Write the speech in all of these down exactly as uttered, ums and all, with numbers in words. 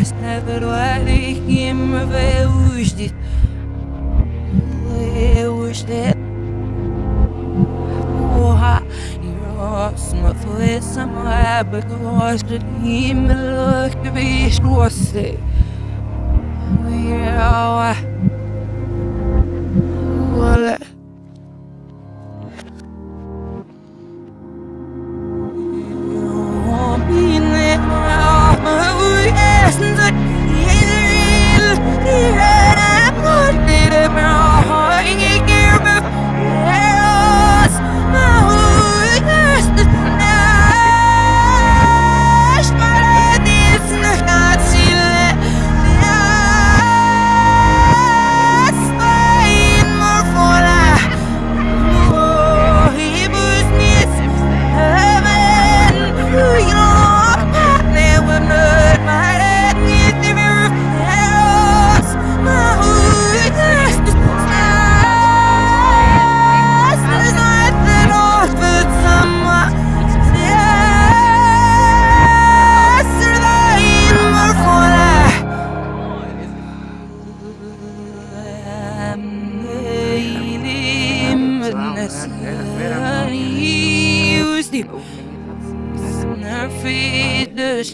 Mas na verdade que me veio os de os de porra e uma flecha mais begoz de mim que vejo você olha olha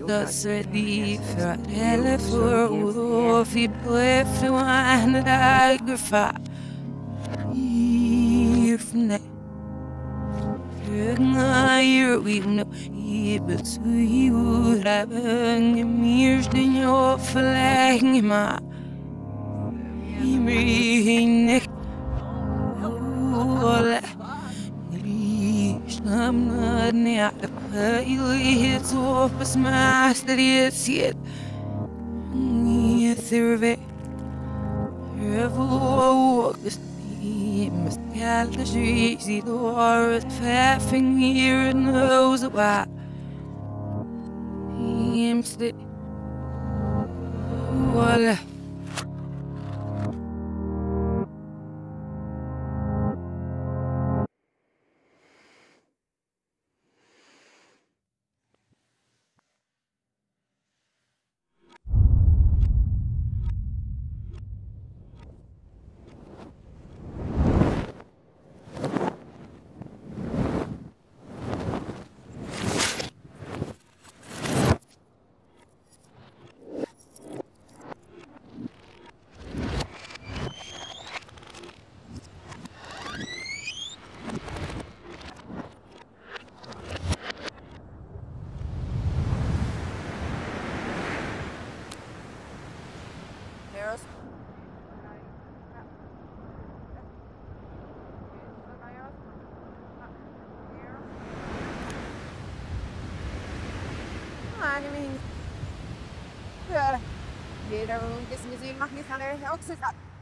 Das wird die Vertelle für Rudolf, die bleibt für eine der Gefahr. Hilf nicht. Irgendein Jahr, wie nur ich bezüge, haben gemischt den Jahr vielleicht nicht mehr. Ich mich nicht. I'm not near the pearly office master is yet. Near survey. Ever walk the steam, scale the streets, the door is faffing here and knows why. I'm still. Voila. Jeder, der ein bisschen gesehen macht, ist an der Ochse satt.